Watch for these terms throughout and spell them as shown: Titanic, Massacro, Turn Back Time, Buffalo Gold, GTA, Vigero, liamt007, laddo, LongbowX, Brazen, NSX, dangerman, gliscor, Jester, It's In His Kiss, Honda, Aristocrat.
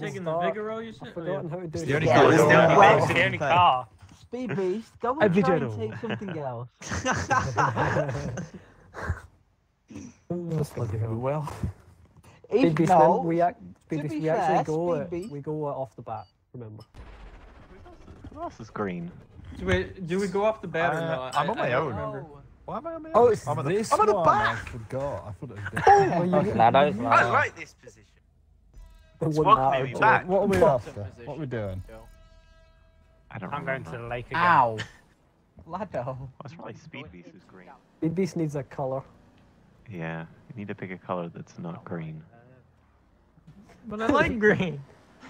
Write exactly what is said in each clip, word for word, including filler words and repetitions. taking the Vigero, you said? I've forgotten how to do it. It's the only car. It's the only car. Speed Beast, go and try and take something else. That's not doing well. Speed Beast, we actually go we go off the bat, remember. What else is green? Do we, do we go off the bat uh, or not? I'm I, on my I own. Oh. Why am I on my own? Oh, it's I'm on the, this I'm on the one. Back! I forgot. I thought it was oh, well, okay, laddo, laddo. I like this position. It's welcoming me back. What are we after? What are we doing? I don't I'm remember. Going to the lake again. Ow! Laddo. That's probably Speed Beast is green. Speed Beast needs a colour. Yeah, you need to pick a colour that's not green. But I like green.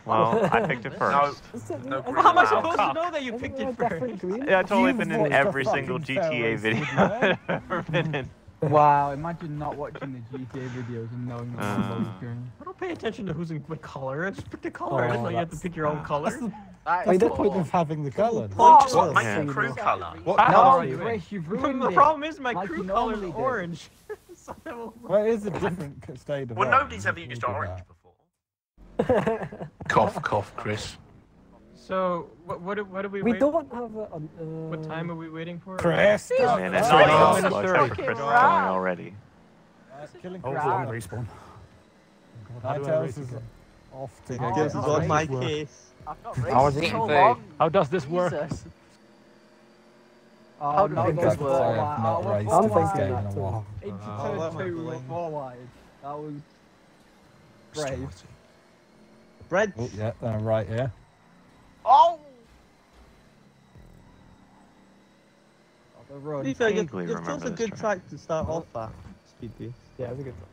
Well, I picked it first. No, no well, how am I supposed to know that you picked it first? Yeah, it's only been in every single G T A video I've ever been in. Wow, imagine not watching the G T A videos and knowing that uh, one's always green. I don't pay attention to who's in what color. I just pick the color. Oh, I just know you have to pick your own color. That's the, that's that's the point of having the color. Oh, just what, my crew color. What color are you in? The problem is my crew color is orange. Well, it is a different state of well, nobody's ever used orange before. Cough, cough, Chris. So, what, what, what are we? We wait don't have a. Uh, what time are we waiting for? Chris, oh, man, that's oh, no, no, Chris going already. Uh, killing oh, respawn. Ninetales is off to go. This is on my case. I've not raced I was eating so long. How does this work? Jesus. Oh, how does no, this work? I was thinking that too. eighty-two and four-wide. That was brave. Bread. Oh, yeah, uh, right here. Yeah. Oh! To be fair, it's also a good track to start off at. Speed Beast. Yeah, it's a good track.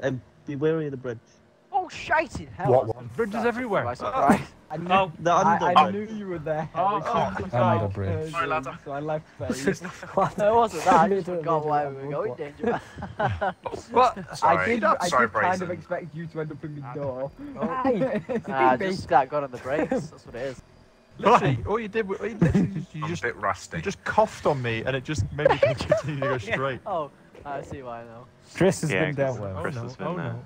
And um, be wary of the bridge. Oh, shite in hell! What, what? Bridges everywhere! Right, right. I knew, oh, the I, I knew you were there. Oh, oh, oh under bridge. Sorry, ladder. So I left first. No, it wasn't that. I just forgot why we were going, Dangerman. But sorry. I did, I sorry, did kind of expect you to end up in the door. I oh. uh, just got on the brakes. That's what it is. Literally, all you did was you, you just, a bit rusty. You just coughed on me, and it just made me continue to go straight. Yeah. Oh, I see why now. Chris has yeah, been down well. Chris has been there.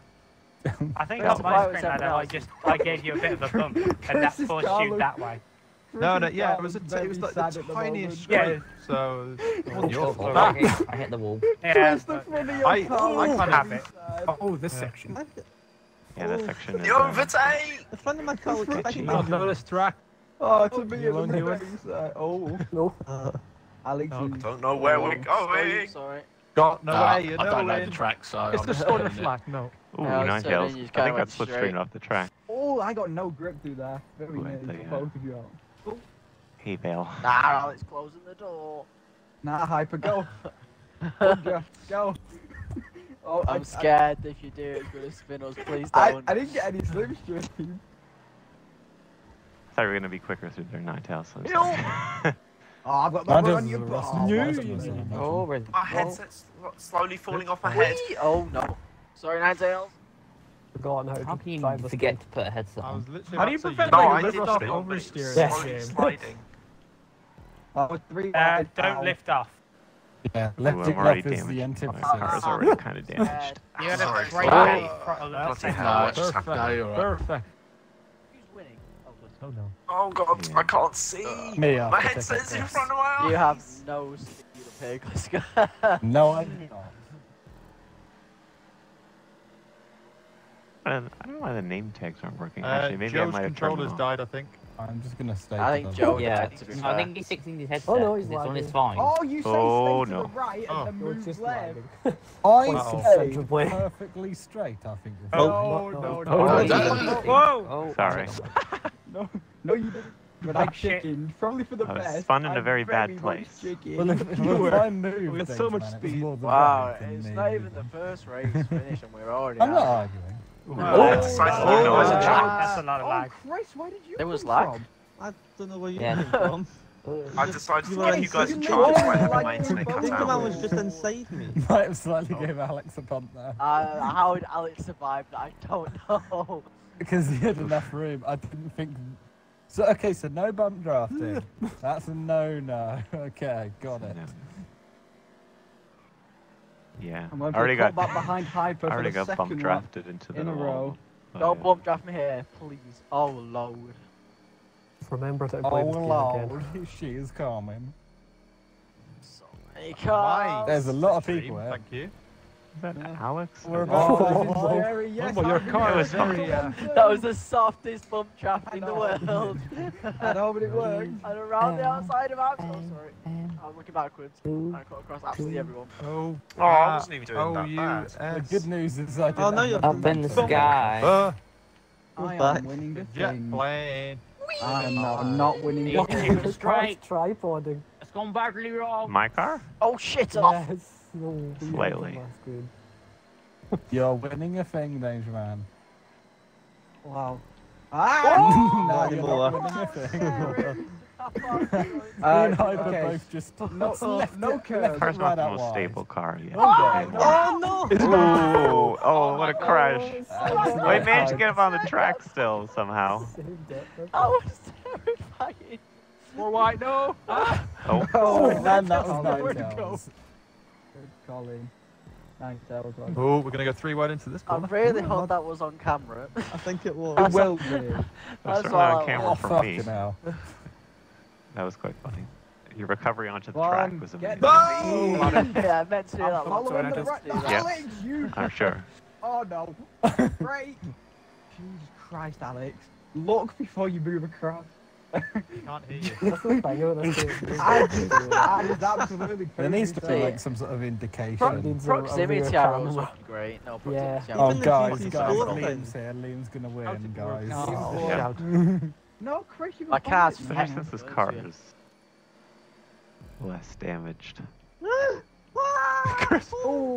I think that's my screen, I know, I just, I gave you a bit of a bump, and that forced you that way. No, no, yeah, it was, a t it was like the tiniest scrape, so it wasn't your fault. I hit, I hit the wall. Yeah, but, I, I can't have it. Oh, this yeah. section. Yeah, this section is... You overtake! The front of my car was crashing. I've noticed track. Oh, it's a video of the backside. Oh, no. Alex, I don't know where we're going. Sorry. Got no uh, way, you know I don't know in. The track, so... It's the sort of flag, no. Ooh, no, nice hills. I think that's slipstreaming off the track. Oh, I got no grip through there. Very nice. Yeah. Both of you out. Ooh. Hey, Bill. Nah, it's closing the door. Nah, Hyper, go. Go. Go. Oh, I'm I, scared I, if you do, it's going to spin us. Please don't. I, I didn't get any slipstream. I thought we were going to be quicker through their night house. Oh, I've got my run on your boss. Oh, my oh, headset's slowly falling off my head. Wee! Oh, no. Sorry, Ninetales. Forgotten how to how can you forget to put a headset on? How do you prevent no, like, a lift off oversteer? Yes. Sliding. Uh, uh, don't lift off. Yeah, left, Ooh, left is damaged. The antithesis. My car is already kind of damaged. You had a great day. Perfect. Perfect. Oh, no. Oh god, yeah. I can't see! Uh, me, my headset's in front of my eyes! You have no speed of pig, let's go. No, I do not. I don't, I don't know why the name tags aren't working, uh, actually. Maybe Joe's I might have controller's died, I think. I'm just gonna stay I think Joe yeah, to be fair. I think he's fixing his headset. Oh, no, he's on his fine. Oh, you say oh, stay no. to the right oh. and then move just left. I stay perfectly straight, I think. Oh, no, no, no. Whoa! Sorry. No, no, you didn't. But I chicken, probably for the I best. Fun in a very, very bad place. Well, if, if you were, I moved with so much speed. Wow, it's not even the first race finish, and we're already. I'm not arguing. Oh, that's a lot of lag. Oh, Christ, why did you There was lag. I don't know where you came from. I decided to give you guys a chance when my internet cut out. I think the man was just inside me. Might have slightly gave Alex a bump there. How did Alex survive that? I don't know. Because he had enough room. I didn't think... So, okay, so no bump drafting. That's a no-no. Okay, got it. No. Yeah. I already got, I already got bump drafted into the in a row. Don't bump draft me here, please. Oh Lord. Remember that. Oh Lord, she is coming. So many cars. There's a lot of people here. Thank you. Is that yeah. Alex? We're about oh, very, yes, oh, your car was very, uh... That was the softest bump trap in the world. I know, but it worked. And around the outside of Alex. Oh, sorry. I'm looking backwards. I cut across absolutely everyone. Oh, oh I wasn't even doing oh, that you, bad. Uh, the good news is I did oh, no, you're up in the sky. Uh, I back. am winning the jet thing. plane. I am not, I'm not winning the thing. It's tripoding. It's gone badly wrong. My car? Oh, shit. Off. Yes. Slightly. You're winning a thing, dangerman. Wow. Ah! Oh! No, you're not winning a thing. uh, no, okay. both just no, no curve. Car's not the most stable car yet. Oh, oh no! Ooh, oh, what a crash! Uh, we managed to get him on the track still somehow. Oh, it's terrifying. More white, no! Ah. Oh, oh man, that was nowhere to go. Colin. Nine tails, right? Oh, we're gonna go three wide into this corner. I really oh, hope that was on camera. I think it was. It will be. That's not on camera for me. Now. That was quite funny. Your recovery onto the One, track was amazing. Oh! Yeah, I meant to do that one. So I don't right, do that. Yeah. I'm sure. Oh no. Great. Jesus Christ, Alex. Look before you move across. Can't hear you. I just, I just absolutely there needs to be like some sort of indication. Pro proximity arrows would be great. No, proximity yeah. arrows. Oh, guys, guys, guys Liam's here. Liam's gonna win, guys. Oh, yeah. No, Chris, you My car's finished since this car is less damaged. Chris! Oh.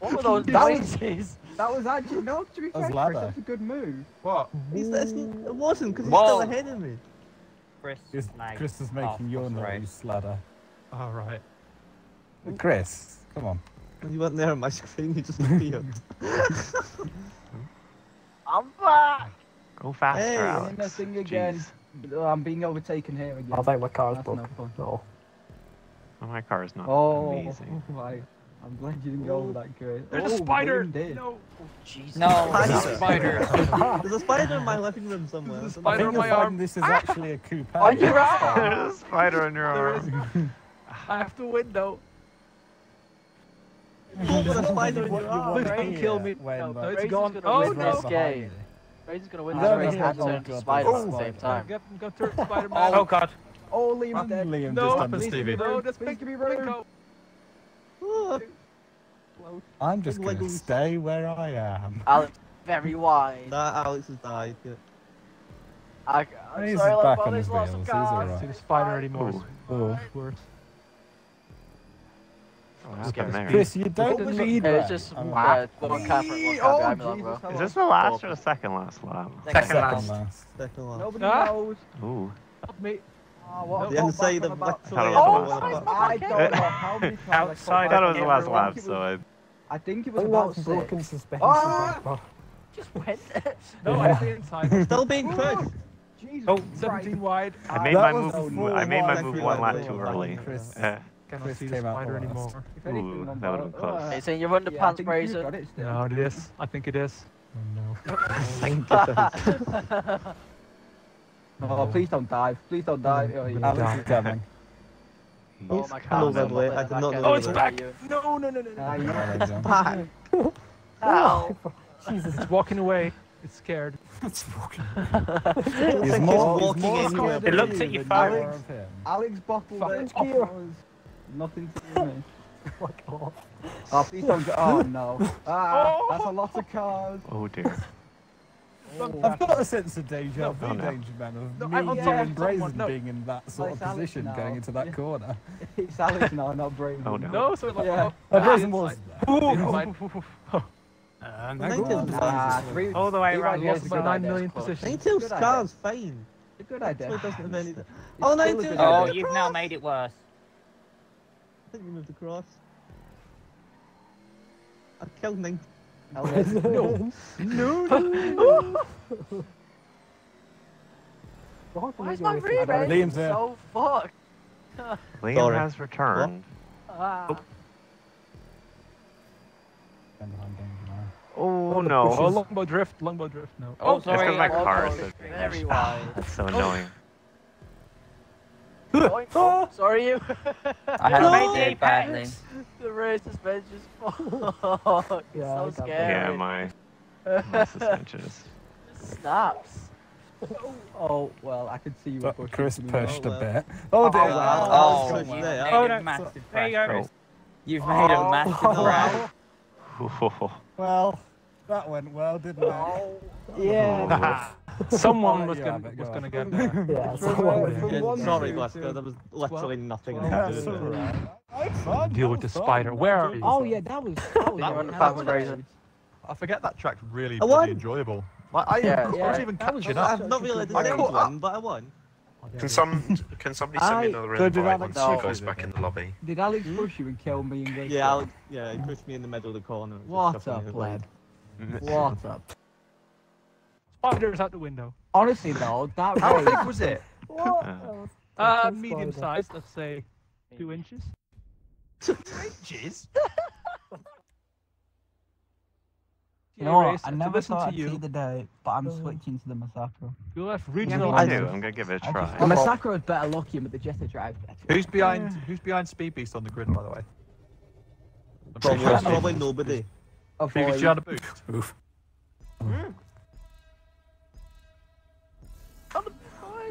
What were those noises? That was actually no. To be fair, that's a good move. What? He's, that's, it wasn't because he's Whoa. still ahead of me. Chris, Chris, Chris is making oh, your noise, right. ladder. All right. Chris, come on. You weren't there on my screen. You just appeared. I'm back. Go faster, hey, Alex. Nothing again. I'm being overtaken here again. I think my car's broken. No. Oh, my car is not oh, amazing. Right. I'm glad you didn't go over that great. There's oh, a spider! No! Oh, Jesus. No, there's a spider! There's a spider in my living room somewhere. There's a spider on my arm. This is ah! actually a coup. On your arm! There's a spider on your arm. I have to win though. Oh, there's a spider in your arm. Don't kill me. When, no, no, it's gone. Gonna oh, win no! This game. Brazen's gonna win this race and turn to spider at the same time. Go turn Spider-Man. Oh god. Oh, Liam's dead. Liam just happened, Stevie. No, that's making me running. I'm just gonna stay where I am. Alex, very wide. Nah, Alex has died. Yeah. I, I'm He's sorry, back on his wheels. He's alright. See the spider anymore. Oh, worse. Chris, you don't oh, need that. It's just one camera. One camera. Is this the last oh. or the second last lap? Second, second last. last. Second last. Nobody ah. knows. Ooh. Help me. Oh, no, didn't say the about, so oh, I don't know how many times outside, I thought it was the last lap, so I... I think it was oh, about six. Broken suspension. Oh! Just went. No, yeah. I didn't time. Still being pushed. Jesus oh, seventeen wide. I made that my move. So I made my move one lap too early. Chris, uh, cannot see the spider anymore. Ooh, that would have been close. It's in your underpants, Brazen. No, it is. I think it is. Oh, no. I think it is. Oh, please don't dive. Please don't dive. Oh, yeah. Alex is coming. Oh, my God. I did not oh, it's back! No, no, no, no, no. Uh, yeah, it's back. Ow. Jesus. It's walking away. It's scared. It's walking away. It's more walking anywhere. It looks at you, Alex. Alex bottled it. Nothing to do with me. Oh, my God. Oh, please don't go. Oh, no. Ah, oh. That's a lot of cars. Oh, dear. Oh, I've got a sense of deja vu, danger man, of no, me and yeah, Brazen no. being in that sort like of position now. Going into that yeah. corner. It's Alex now, not Brazen. Oh no. No, so it's like, yeah. oh, oh, Brazen was. All the way around, lost about nine million position. Ninetale's car's fine. It's a good idea. Oh, Ninetale's Oh, you've now made it worse. I think you moved across. I killed Ninetale. No. No, no, no. Why is my re-race so fucked? Liam Sorry. has returned. Ah. Oh. Oh no! Oh, longbow drift, longbow drift. No. Oh, oh sorry. It's my car. That's so annoying. Oh, sorry you. I had no. my day badly. The rear suspension is fucked. Yeah, so scary. Yeah, my, my suspension is. Snaps. Oh well, I could see you. But Chris pushed a bit. Oh, oh, wow. oh, oh, wow. There. oh no. massive there you go. You've made oh, a massive wow. crash. Well, that went well, didn't it? Yeah. Someone was yeah, going go to get there. Yeah, yeah, sorry, Glasgow, there was literally nothing well, I could do to it. Deal with the spider. Where are you? Oh, yeah, that was... That was Brazen. I forget that track's really bloody enjoyable. Like, I, yeah, yeah. I wasn't even catching that. I've not realised I caught one, but I won. Can some can somebody send me another invite once he goes back in the lobby? Did Alex push you and kill me? And yeah, Alex, yeah, he pushed me in the middle of the corner. What up, lad? What up? Spiders out the window. Honestly, though, that was... How big was it? What? Uh, medium size, let's say two inches. Two inches? You know what, I never thought I'd see the day, but I'm switching to the Massacro. You'll have regional... I do, I'm gonna give it a try. The Massacro is better looking, but the Jester drives better. Who's behind, who's behind Speed Beast on the grid, by the way? Probably nobody. Who's behind the booth? Oof.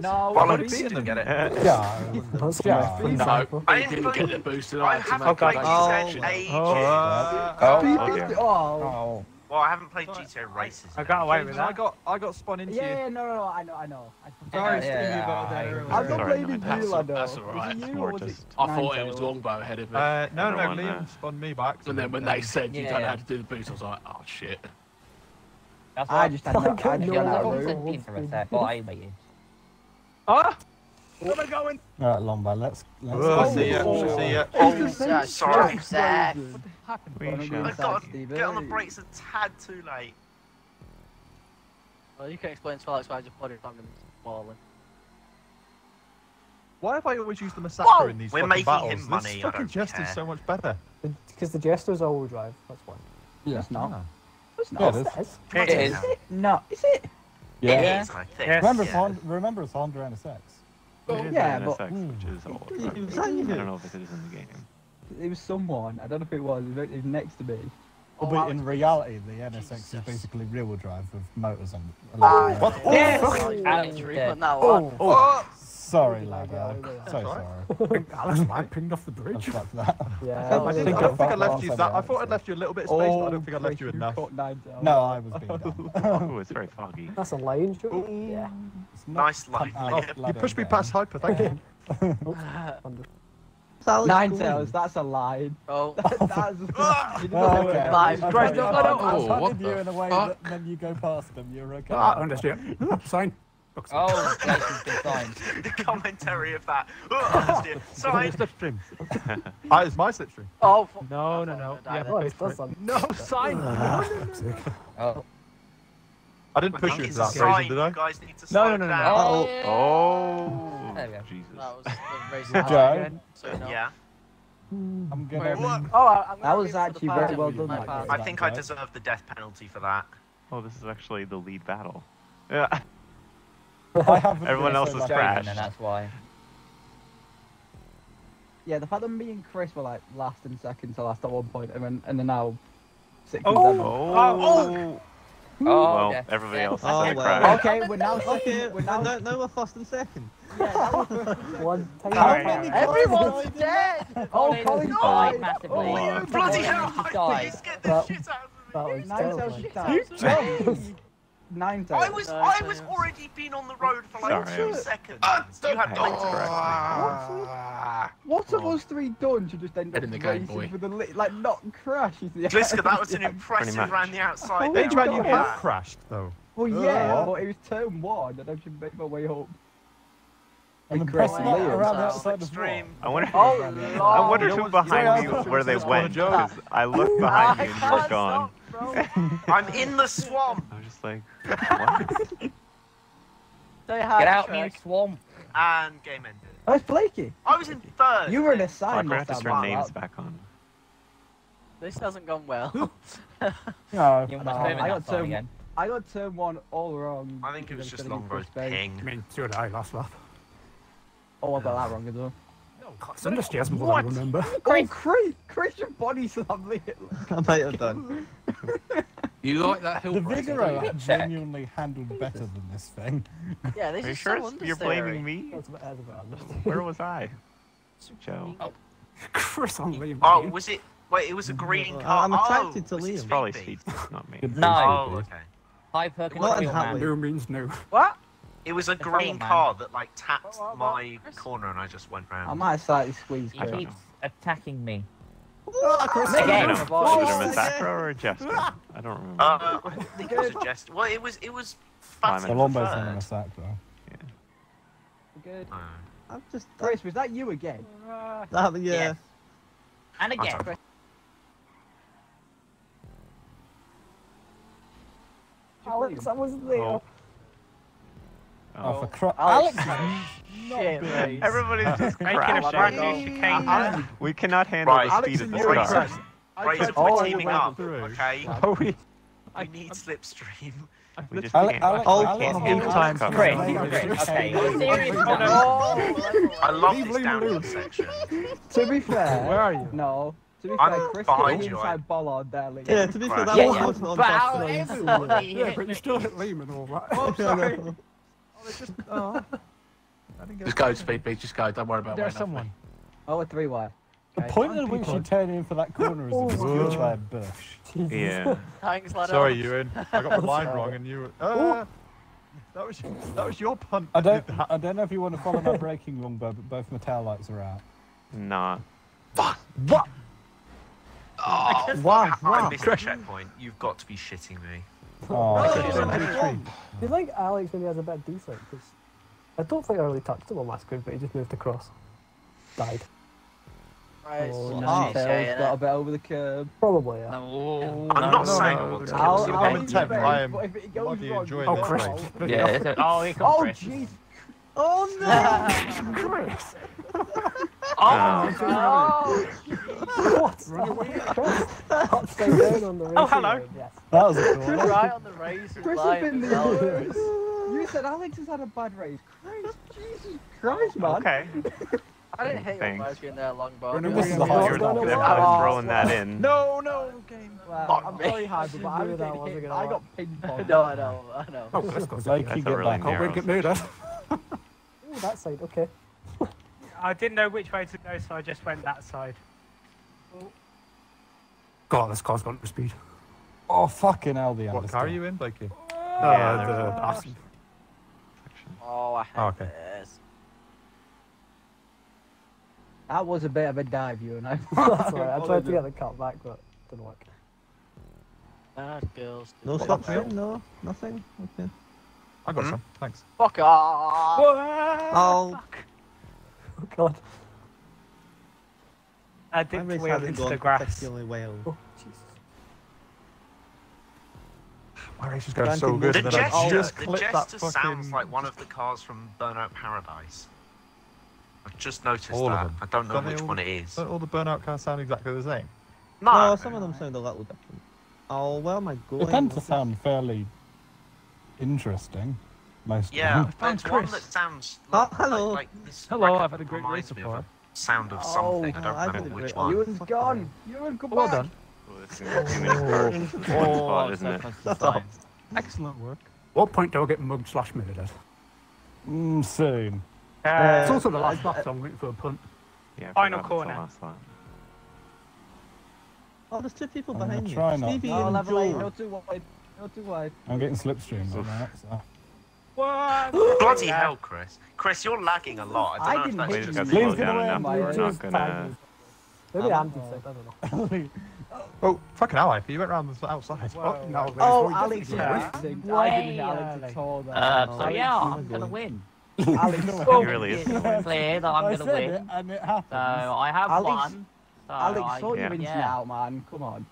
No, well, I didn't get it. Yeah, yeah. No, I didn't get the boost at all. I haven't played G T A in ages. Oh, oh, well, I haven't played G T A races. I got away with that. I got, I got spun into. Yeah, yeah, no, no, no, I know, I know. Sorry, Stevie, about that. I've not played with you, Laddo. That's alright. I thought it was Longbow ahead of me. No, no, Liam spun me back. And then when they said you don't know how to do the boost, I was like, oh shit. That's why I just had no idea. I thought I you. Huh? Where am I going? Alright, Longbow, let's... let's oh, see ya, oh, see ya. Oh, Zach, sorry, Zach. What happened? I got to get on the brakes a tad too late. Well, you can explain to Alex why I just put it on him balling. Why have I always used the Massacre Whoa! in these We're fucking battles? We're making him money, this fucking Jester's so much better. Because the Jester's all-wheel drive, that's why. Yeah, it's not. It's not. It is. It is. Is it? No, is it? Yeah. Is, yes, remember, yeah. Honda, remember, it's Honda N S X. Well, it yeah, N S X, but which is old, right? it was, I don't know if it is in the game. It was someone. I don't know if it was. It was next to me. Oh, but Alex, in reality, the N S X Jesus. is basically rear-wheel drive with motors and. Oh, what? Oh, yes. oh, Alex, oh, oh, oh, sorry, Laddo. So sorry. Alex, I pinged off the bridge. I that. Yeah. I, I, didn't, I don't think I left you that. I thought I'd left you a little bit of space, oh, but I don't think I left you enough. No, I was being dumb. Oh, it's very foggy. That's a lane, Jordan. Yeah. Nice light. Oh, you pushed me past Hyper, thank you. Nine tails, that's a line. Oh, that, that's oh, okay. Live. Okay. Christ, no, no, no. I was hunting you in a way that then you go past them, you're okay. Ah, I understand. Sign. Oh, the commentary of that. Oh, sorry. Slipstream. Ah, it's my slipstream. Oh, no, no, no. Yeah, no, no, sign. Oh. I didn't push you into that, Brazen, did I? Guys need to no, no, no, no. Oh, oh. There we go. Jesus. That was Brazen. Joe? So, no. Yeah. I'm gonna. Wait, oh, I'm that was actually very well done. I think I deserve the death penalty for that. Oh, this is actually the lead battle. Yeah. Everyone else has crashed. And that's why. Yeah, the fact that me and Chris were like last and second to last at one point, and then and then now six and seven. Oh. Oh, well, yeah. everybody else yeah. is oh, well. Okay, we're now second. We're now... No, no, we're first and second. Yeah, One, two, right. Everyone's dead! Oh, Colin died massively. Oh, oh, you bloody hell, I scared the shit out of me. Nine tails, Nine tails. I was, I was already been on the road for like Sorry, two I'm... seconds. Uh, you had time to correct me. What have us three done to just end up racing for the li like not crash? Gliscor, that was an impressive round the outside. Oh, they tried you have crashed though. Well, yeah, uh, but it was turn one, and I should make my way home. And the press around the outside of the I wonder, oh, I wonder who behind me where they went. Because I looked behind you and you were gone. I'm in the swamp. I'm just like, what? Get out, me swamp. And game ended. Oh, it's Blakey. I was in third. You were in a sign. I forgot to turn names back on. This hasn't gone well. no, no I, got turn, again. I got turn one all wrong. I think it was just Longbow's ping. I mean, so did I last lap. Oh, I got uh, that wrong as well. No, Thunderstream was what I remember. Oh, Chris, Chris, your body suddenly hit. I might have done. You like that hill? The Vigero like genuinely handled better than this thing. Yeah, this Are you is sure so you're blaming me? Where was I? Joe. Oh. Chris on leave. Oh, was it? Wait, it was a green car. I'm attracted oh, to Liam. It's probably Steve, not me. No. Oh, okay. Hyper control. No means no. What? It was a it's green old, car that like tapped oh, oh, oh, my Chris? corner and I just went round. I might have slightly squeezed He keeps attacking me. Oh, Chris again. Was it a Massacro or a Jester? I don't remember. Uh, I think it was a Jester. Well, it was, it was fast and Lombard's on a Massacro. Yeah. Good. Uh, I'm just... Chris, was that you again? Uh, that, yeah. yeah. And again. Alex, I wasn't there. Oh, oh. oh for crap. Alex! Shit, mate. Everybody's just making a brand new chicane. We cannot handle right. the speed Alex of this car. Brazen, we're teaming up, through. okay? Oh, we, we need slipstream. We just can't. Oh, can't time for Chris, okay. I love this downhill section. To be fair. Where are you? No. To be I'm fair, Chris behind you. Inside Bollard there, Liam. Yeah, to be right. fair, that yeah, yeah. wasn't on Bollard. Yeah, but you still hit Liam and all that. Oh, sorry. oh, just, oh. just go, Speed Beat, just go. Don't worry about There's someone. Oh, a three-wire. Okay. The point at which you turn in for that corner is oh, obscured by a bush. Yeah. Sorry, Ewan. I got the line wrong and you were... Uh, that, was, that was your punt. I don't, I don't know if you want to follow my braking, Longbow, but both my tail lights are out. Nah. Fuck! What? Oh, wow, wow. I missed the checkpoint. You've got to be shitting me. Oh, I do you like Alex when he has a bad defect? I don't think I really touched him on last grid, but he just moved across. Died. Right, oh, nice. yeah, yeah, yeah. Got a bit over the curb. Probably, yeah. No, I'm no, not no, saying no, I want to. I am bloody enjoying oh, Chris. Yeah, oh, here comes Chris. Oh, jeez. Oh, no! Chris! Oh, oh, oh what? Oh, hello. Yes. That was a cool one. Right on the race. Chris has been there. You said Alex has had a bad race. Christ, Jesus Christ, man. Okay. I didn't hate you guys being there long, but you were throwing that in. No, no. Well, I'm very hard, but I got ping-pong. No, I know, I know. Oh, let's go. Like you get back. I'll bring it mood up. Oh, that side, okay. I didn't know which way to go, so I just went that side. Oh. God, this car's gone for speed. Oh, fucking hell, the What car are you in, Blakey? Oh, yeah, the awesome. Oh, I hate oh, okay. this. That was a bit of a dive, you and I. Sorry, I tried to get the cut back, but it didn't work. Bad girls. No stop shooting, no? Nothing? Okay. I got mm-hmm. some, thanks. Fuck off! Oh, fuck. Oh god. I didn't wheel into the grass. Oh, Jesus. My race is going so good. The Jester, the Jester sounds like one of the cars from Burnout Paradise. I've just noticed that. I don't know which one it is. Don't all the Burnout cars sound exactly the same? No, some of them sound a little different. Oh, where am I going? They tend to sound fairly interesting. Most yeah, I found one that sounds like, oh, hello. like, like this hello, I've had a great race so far. Sound of something, oh, I don't I remember which one. Ewan's gone! Ewan, come well back! Well done. Oh, isn't it? That's all. Excellent work. What point do I get mugged slash murdered? Mmm, soon. Uh, uh, it's also the last lap, so I'm waiting for a punt. Yeah, final corner. Oh, there's two people I'm behind you. Stevie and Joel. No, too wide. No, too wide. I'm getting slipstream on that, so... What? Bloody hell, Chris. Chris, you're lagging a lot. I don't I know if that's going down away, enough. We're not going to... Maybe I'm doing I don't know. Oh, fucking Ally, you went round the outside. Whoa. Oh, no, oh Alex yeah. I didn't Alex at all. Uh, so Alex, yeah, I'm going to win. Alex, it really is. It's clear that I'm going to win. It and it happened. So I have Alex, won. So Alex, sort your internet out, man. Come on.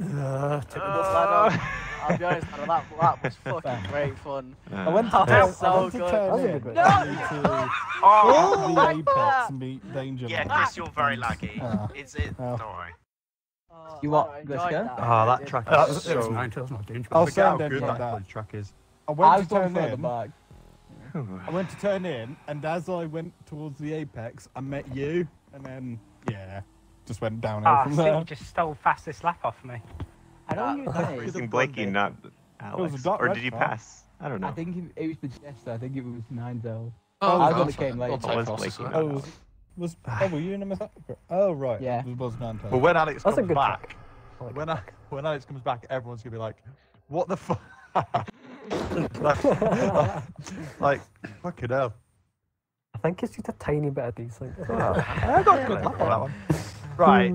Uh, uh, I'll be honest, man, that, that was fucking great fun. I went to that was so good. Turn in. No! Oh, the Apex meet Dangerman. Yeah, Chris, you're very laggy. Uh, Is it? Oh. Don't worry. Oh, you what, Gliscor? Ah, that track is so... I'll send them from that track is. I went to turn in, I went to turn in, and as I went towards the apex, I met you, and then, yeah, just went downhill oh, from there. Ah, you just stole fastest lap off me. I don't know who was racing Blakey, not Alex. Or did you pass? I don't know. I think it was the Jester, I think it was Ninezel. Oh, I got it came late. Oh, was oh, were you in a Massacro? Oh, right. Yeah. It was nine times. But when Alex That's comes back, like when I, when Alex comes back, everyone's gonna be like, "What the fuck?" like, like, like, fucking hell. I think it's just a tiny bit of decent. I got a good laugh on that one. Right.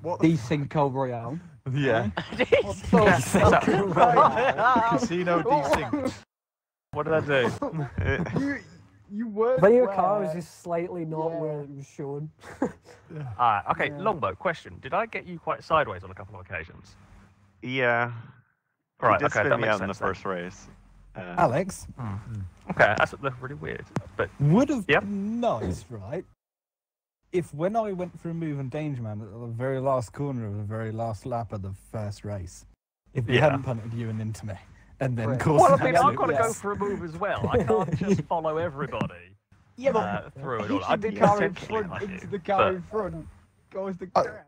What the decent Cold Royale. Yeah. Casino desync. What did I do? you, you weren't But your car was just slightly not yeah. where it was shown. Alright, okay, yeah. Longbow, question. Did I get you quite sideways on a couple of occasions? Yeah. Alright, okay, that makes sense in the first race. Uh, Alex? Mm-hmm. Okay, that's really weird. But would have yep. been nice, right? If when I went for a move on Dangerman at the very last corner of the very last lap of the first race, if you yeah. hadn't punted you and into me. And then, of course, well, I mean, I've got to yes. go for a move as well. I can't just follow everybody. Yeah, but uh, through it all. I did car in front, like into you, the car but... in front goes the ground.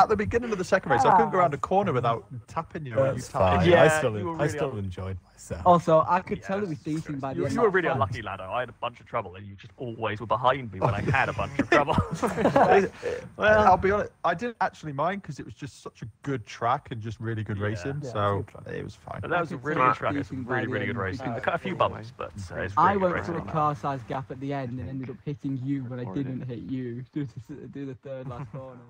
At the beginning of the second race, ah. I couldn't go around a corner without tapping you. That's you fine. Tapping. Yeah, I still, really I still un... enjoyed myself. Also, I could yeah, tell it was decent by the end. You were really unlucky, Laddo. I had a bunch of trouble, and you just always were behind me when I had a bunch of trouble. well, I'll be honest, I didn't actually mind because it was just such a good track and just really good yeah. racing, yeah, so it was, it was fine. But that was a really good track. It was really, really good racing. I cut a few bumps, but uh, it's really I went for a car-sized gap at the end and ended up hitting you when I didn't hit you. Do the third last corner.